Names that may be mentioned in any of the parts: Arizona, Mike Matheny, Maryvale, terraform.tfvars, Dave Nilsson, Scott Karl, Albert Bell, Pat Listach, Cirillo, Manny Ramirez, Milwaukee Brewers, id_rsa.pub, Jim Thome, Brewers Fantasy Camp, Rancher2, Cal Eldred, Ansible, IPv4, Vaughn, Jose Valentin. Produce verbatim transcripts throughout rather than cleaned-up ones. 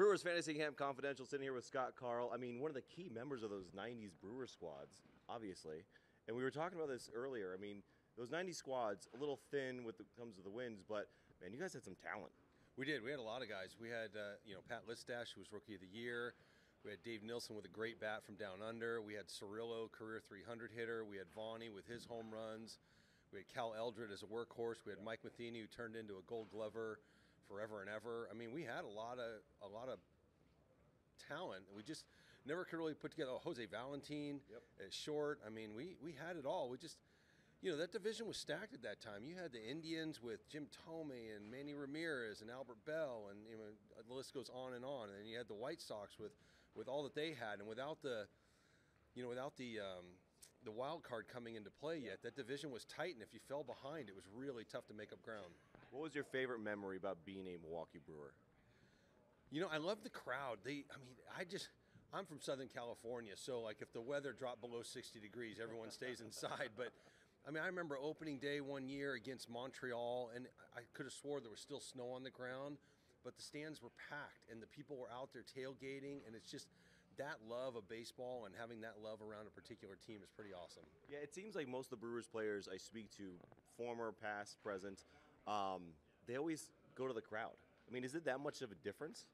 Brewers Fantasy Camp Confidential, sitting here with Scott Karl. I mean, one of the key members of those nineties Brewer squads, obviously. And we were talking about this earlier. I mean, those nineties squads, a little thin when it comes to the wins, but, man, you guys had some talent. We did. We had a lot of guys. We had, uh, you know, Pat Listach, who was Rookie of the Year. We had Dave Nilsson with a great bat from down under. We had Cirillo, career three hundred hitter. We had Vaughn with his home runs. We had Cal Eldred as a workhorse. We had Mike Matheny, who turned into a Gold Glover forever and ever. I mean, we had a lot of a lot of talent. We just never could really put together. Oh, Jose Valentin, yep, at short. I mean, we we had it all. We just, you know, that division was stacked at that time. You had the Indians with Jim Thome and Manny Ramirez and Albert Bell, and, you know, the list goes on and on. And then you had the White Sox with with all that they had, and without the, you know, without the. Um, the wild card coming into play yet. That division was tight, and if you fell behind, it was really tough to make up ground. What was your favorite memory about being a Milwaukee Brewer? You know, I love the crowd. They, I mean, I just, I'm from Southern California, so, like, if the weather dropped below sixty degrees, everyone stays inside. But, I mean, I remember opening day one year against Montreal, and I could have swore there was still snow on the ground, but the stands were packed, and the people were out there tailgating, and it's just, that love of baseball and having that love around a particular team is pretty awesome. Yeah, it seems like most of the Brewers players I speak to, former, past, present, um, they always go to the crowd. I mean, is it that much of a difference?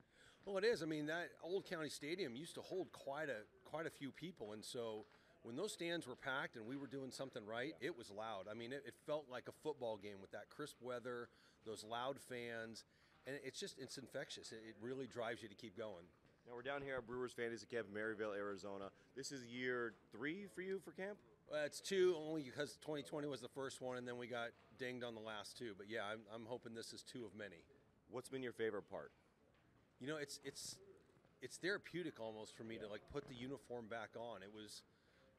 Well, it is. I mean, that Old County Stadium used to hold quite a quite a few people, and so when those stands were packed and we were doing something right, yeah, it was loud. I mean, it, it felt like a football game with that crisp weather, those loud fans, and it's just, it's infectious. It, it really drives you to keep going. Now, we're down here at Brewers Fantasy Camp in Maryvale, Arizona. This is year three for you for camp? Well, it's two, only because twenty twenty was the first one, and then we got dinged on the last two. But, yeah, I'm, I'm hoping this is two of many. What's been your favorite part? You know, it's it's it's therapeutic almost for me, yeah, to, like, put the uniform back on. It was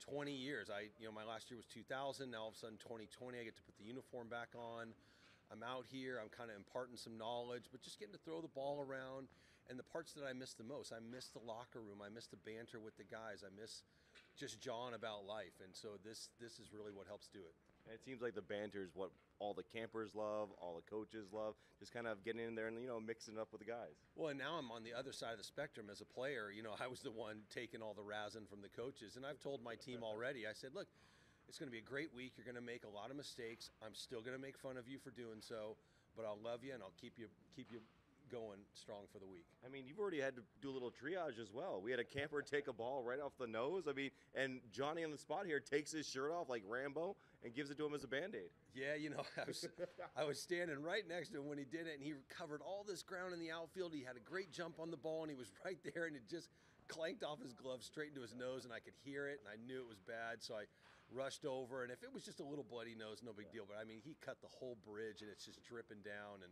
twenty years. I, you know, my last year was two thousand. Now, all of a sudden, twenty twenty, I get to put the uniform back on. I'm out here, I'm kind of imparting some knowledge, but just getting to throw the ball around. And the parts that I miss the most, I miss the locker room, I miss the banter with the guys, I miss just jawing about life. And so this this is really what helps do it. And it seems like the banter is what all the campers love, all the coaches love, just kind of getting in there and, you know, mixing it up with the guys. Well, and now I'm on the other side of the spectrum as a player. You know, I was the one taking all the razzing from the coaches. And I've told my team already, I said, look, it's going to be a great week. You're going to make a lot of mistakes. I'm still going to make fun of you for doing so, but I'll love you and I'll keep you keep you going strong for the week. I mean, you've already had to do a little triage as well. We had a camper take a ball right off the nose. I mean, and Johnny on the spot here takes his shirt off like Rambo and gives it to him as a Band-Aid. Yeah, you know, I was, I was standing right next to him when he did it, and he covered all this ground in the outfield. He had a great jump on the ball, and he was right there, and it just clanked off his glove straight into his nose, and I could hear it, and I knew it was bad, so I rushed over, and if it was just a little bloody nose, no big deal, but I mean, he cut the whole bridge, and it's just dripping down, and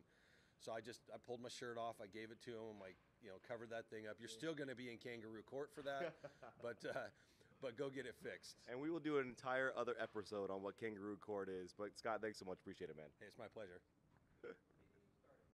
so I just, I pulled my shirt off, I gave it to him, like, you know, covered that thing up. You're still going to be in kangaroo court for that, but uh, but go get it fixed. And we will do an entire other episode on what kangaroo court is, but Scott, thanks so much, appreciate it, man. Hey, it's my pleasure.